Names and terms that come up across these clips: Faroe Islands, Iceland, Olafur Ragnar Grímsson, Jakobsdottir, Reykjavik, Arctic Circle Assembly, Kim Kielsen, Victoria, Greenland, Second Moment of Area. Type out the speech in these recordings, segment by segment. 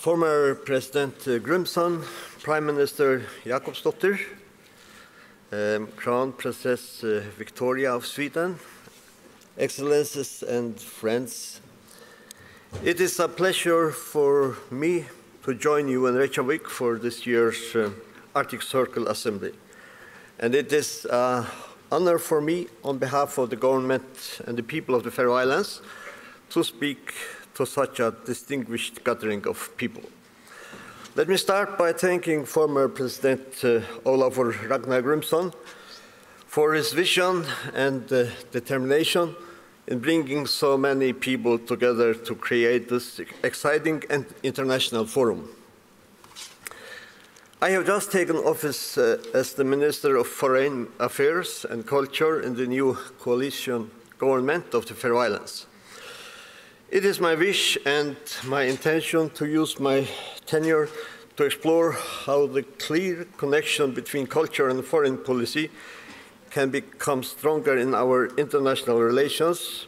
Former President Grímsson, Prime Minister Jakobsdottir, Crown Princess Victoria of Sweden, Excellencies and friends, it is a pleasure for me to join you in Reykjavik for this year's Arctic Circle Assembly. And it is an honor for me, on behalf of the government and the people of the Faroe Islands, to speak to such a distinguished gathering of people. Let me start by thanking former President Olafur Ragnar Grímsson for his vision and determination in bringing so many people together to create this exciting and international forum. I have just taken office as the Minister of Foreign Affairs and Culture in the new coalition government of the Faroe Islands. It is my wish and my intention to use my tenure to explore how the clear connection between culture and foreign policy can become stronger in our international relations,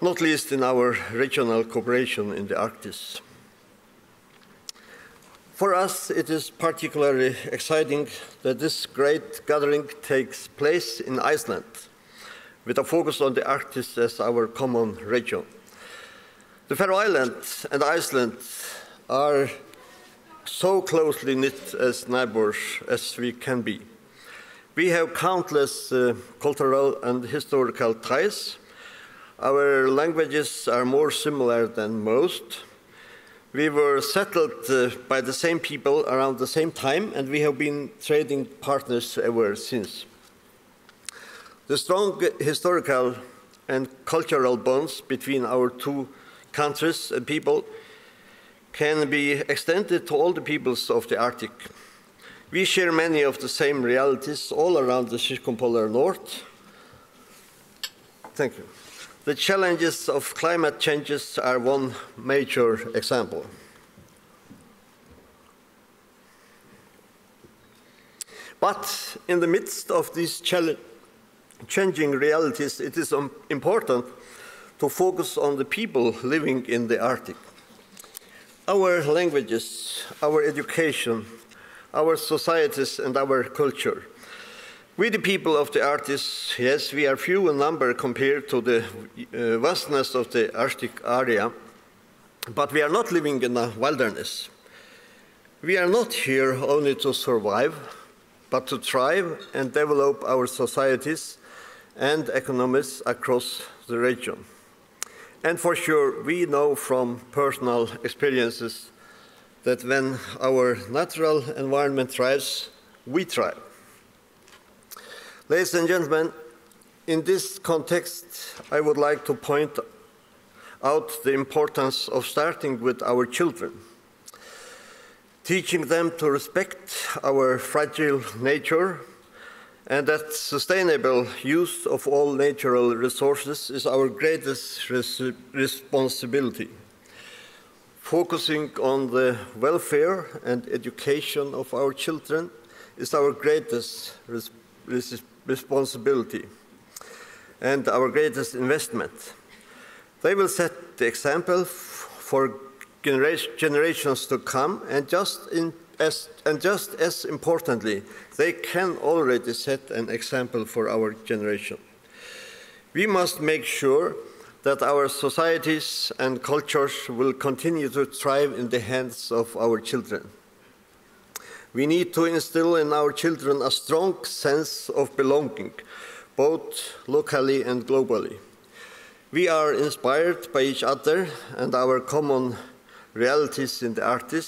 not least in our regional cooperation in the Arctic. For us, it is particularly exciting that this great gathering takes place in Iceland, with a focus on the Arctic as our common region. The Faroe Islands and Iceland are so closely knit as neighbors as we can be. We have countless cultural and historical ties. Our languages are more similar than most. We were settled by the same people around the same time, and we have been trading partners ever since. The strong historical and cultural bonds between our two countries and people can be extended to all the peoples of the Arctic. We share many of the same realities all around the circumpolar north. Thank you. The challenges of climate changes are one major example. But in the midst of these changing realities, it is important to focus on the people living in the Arctic. Our languages, our education, our societies, and our culture. We, the people of the Arctic, yes, we are few in number compared to the vastness of the Arctic area, but we are not living in a wilderness. We are not here only to survive, but to thrive and develop our societies and economies across the region. And for sure, we know from personal experiences that when our natural environment thrives, we thrive. Ladies and gentlemen, in this context, I would like to point out the importance of starting with our children, teaching them to respect our fragile nature, and that sustainable use of all natural resources is our greatest responsibility. Focusing on the welfare and education of our children is our greatest responsibility and our greatest investment. They will set the example for generations to come, and just as importantly, they can already set an example for our generation. We must make sure that our societies and cultures will continue to thrive in the hands of our children. We need to instill in our children a strong sense of belonging, both locally and globally. We are inspired by each other and our common realities in the Arctic.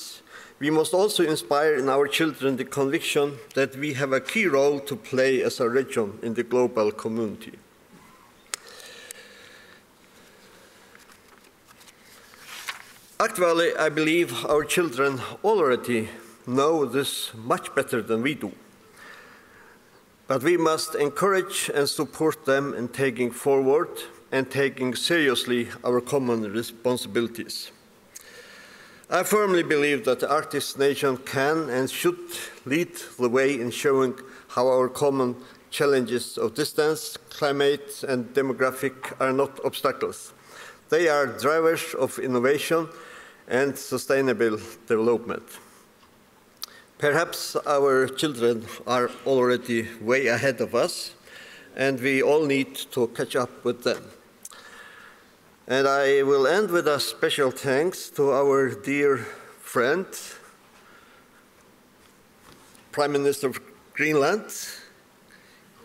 We must also inspire in our children the conviction that we have a key role to play as a region in the global community. Actually, I believe our children already know this much better than we do. But we must encourage and support them in taking forward and taking seriously our common responsibilities. I firmly believe that the Arctic nation can and should lead the way in showing how our common challenges of distance, climate, and demographic are not obstacles. They are drivers of innovation and sustainable development. Perhaps our children are already way ahead of us, and we all need to catch up with them. And I will end with a special thanks to our dear friend, Prime Minister of Greenland,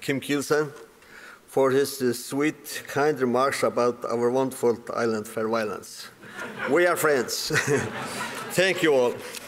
Kim Kielsen, for his sweet, kind remarks about our wonderful island, Faroe Islands. We are friends. Thank you all.